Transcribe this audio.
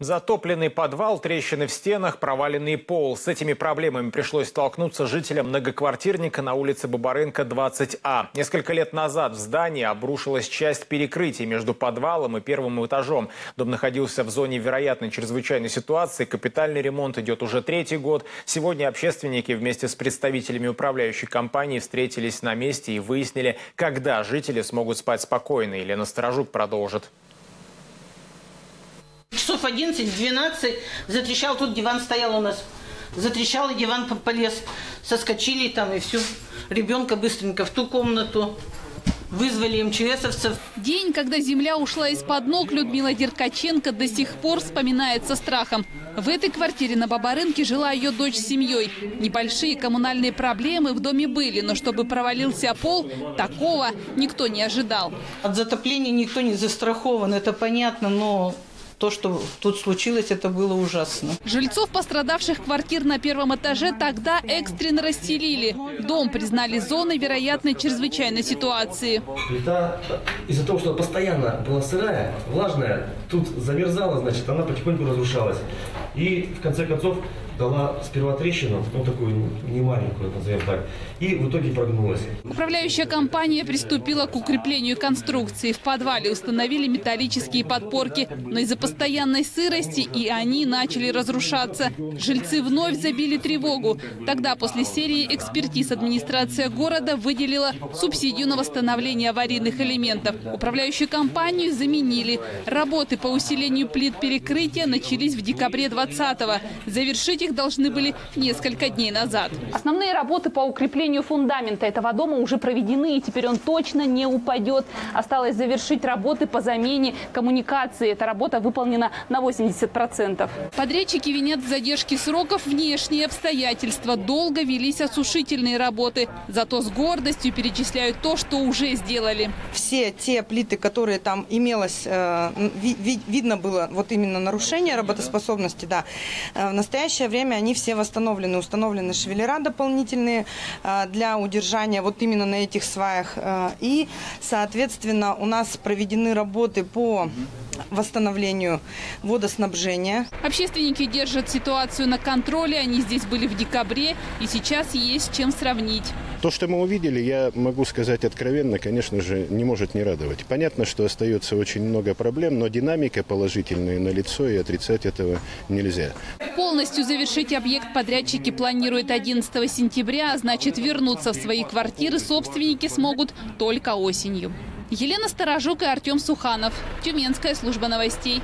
Затопленный подвал, трещины в стенах, проваленный пол. С этими проблемами пришлось столкнуться жителям многоквартирника на улице Бабарынка, 20А. Несколько лет назад в здании обрушилась часть перекрытий между подвалом и первым этажом. Дом находился в зоне вероятной чрезвычайной ситуации. Капитальный ремонт идет уже третий год. Сегодня общественники вместе с представителями управляющей компании встретились на месте и выяснили, когда жители смогут спать спокойно. Елена Сторожук продолжит. Часов 11-12 затрещал, тут диван стоял у нас. Затрещал, и диван полез. Соскочили там, и все. Ребенка быстренько в ту комнату. Вызвали МЧСовцев. День, когда земля ушла из-под ног, Людмила Деркаченко до сих пор вспоминает со страхом. В этой квартире на Бабарынке жила ее дочь с семьей. Небольшие коммунальные проблемы в доме были, но чтобы провалился пол, такого никто не ожидал. От затопления никто не застрахован, это понятно, но... то, что тут случилось, это было ужасно. Жильцов пострадавших квартир на первом этаже тогда экстренно расселили. Дом признали зоной вероятной чрезвычайной ситуации. Плита из-за того, что постоянно была сырая, влажная, тут замерзала, значит, она потихоньку разрушалась. И в конце концов дала сперва трещину, ну такую немаленькую, назовем так, и в итоге прогнулась. Управляющая компания приступила к укреплению конструкции. В подвале установили металлические подпорки, но из-за постоянной сырости и они начали разрушаться. Жильцы вновь забили тревогу. Тогда после серии экспертиз администрация города выделила субсидию на восстановление аварийных элементов. Управляющую компанию заменили. Работы по усилению плит перекрытия начались в декабре 2020-го. Завершить их должны были несколько дней назад. Основные работы по укреплению фундамента этого дома уже проведены, и теперь он точно не упадет. Осталось завершить работы по замене коммуникации. Эта работа выполнена на 80%. Подрядчики винят в задержке сроков внешние обстоятельства. Долго велись осушительные работы. Зато с гордостью перечисляют то, что уже сделали. Все те плиты, которые там имелось, видно было вот именно нарушение работоспособности, да, в настоящее время они все восстановлены. Установлены швеллера дополнительные для удержания вот именно на этих сваях. И, соответственно, у нас проведены работы по восстановлению водоснабжения. Общественники держат ситуацию на контроле. Они здесь были в декабре, и сейчас есть чем сравнить. То, что мы увидели, я могу сказать откровенно, конечно же, не может не радовать. Понятно, что остается очень много проблем, но динамика положительная налицо, и отрицать этого нельзя. Полностью завершить объект подрядчики планируют 11 сентября, а значит, вернуться в свои квартиры собственники смогут только осенью. Елена Сторожук и Артём Суханов. Тюменская служба новостей.